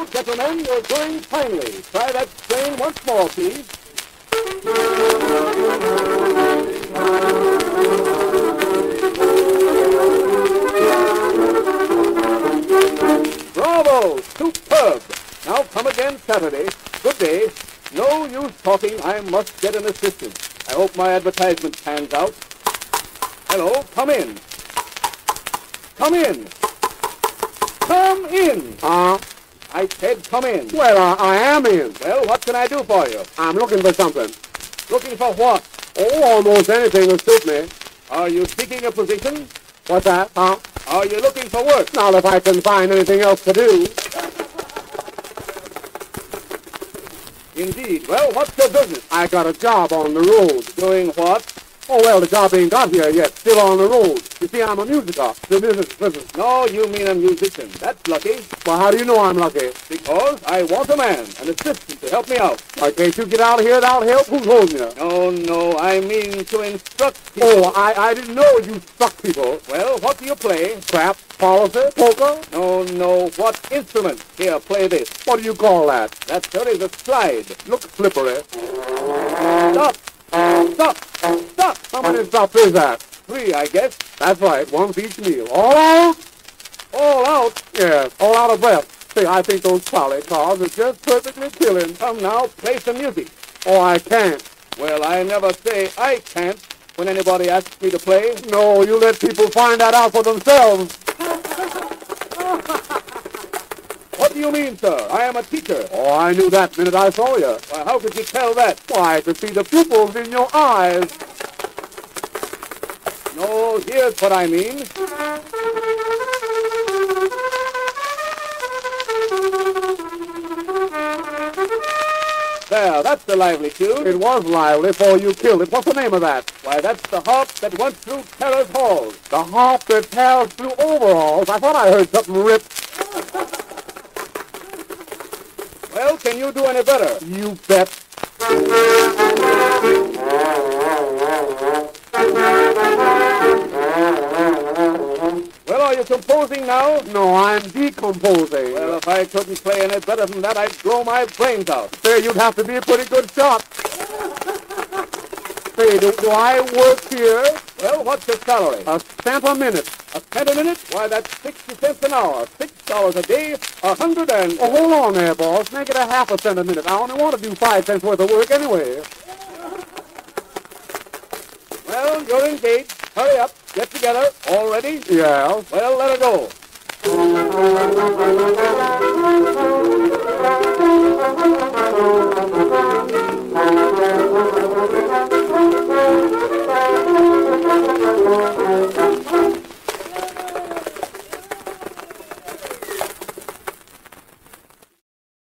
Well, gentlemen, you're doing finely. Try that strain once more, please. Bravo! Superb! Now come again Saturday. Good day. No use talking. I must get an assistant. I hope my advertisement pans out. Hello, come in. Come in. Come in. I said come in. Well, I am in. Well, what can I do for you? I'm looking for something. Looking for what? Oh, almost anything will suit me. Are you seeking a position? What's that? Are you looking for work? Not if I can find anything else to do. Indeed. Well, what's your business? I got a job on the road. Doing what? Oh, well, the job ain't got here yet. Still on the road. You see, I'm a musician. No, you mean a musician. That's lucky. Well, how do you know I'm lucky? Because I want a man, an assistant, to help me out. Why can't you get out of here without help? Who's holding you? Oh, no, I mean to instruct people. Oh, I didn't know you struck people. Well, what do you play? Crap, policy, poker? No, no, what instrument? Here, play this. What do you call that? That sure is a slide. Look slippery. Stop. Stop! Stop! How many stops is that? 3, I guess. That's right, one for each meal. All out? All out? Yes, all out of breath. See, I think those trolley cars are just perfectly killing. Come now, play some music. Oh, I can't. Well, I never say I can't when anybody asks me to play. No, you let people find that out for themselves. What do you mean, sir? I am a teacher. Oh, I knew that minute I saw you. Well, how could you tell that? Why, I could see the pupils in your eyes. No, here's what I mean. There, that's the lively tune. It was lively before you killed it. What's the name of that? Why, that's the harp that went through Terror's halls. The harp that passed through overalls? I thought I heard something rip. Well, can you do any better? You bet. Well, are you composing now? No, I'm decomposing. Well, if I couldn't play any better than that, I'd blow my brains out. Sir, you'd have to be a pretty good shot. Say, do I work here? Well, what's your salary? A cent a minute. A cent a minute? Why, that's 60 cents an hour. $6 a day, 100 and... Oh, hold on there, boss. Make it a half a cent a minute. I only want to do 5 cents worth of work anyway. Well, you're engaged. Hurry up. Get together. All ready? Yeah. Well, let her go.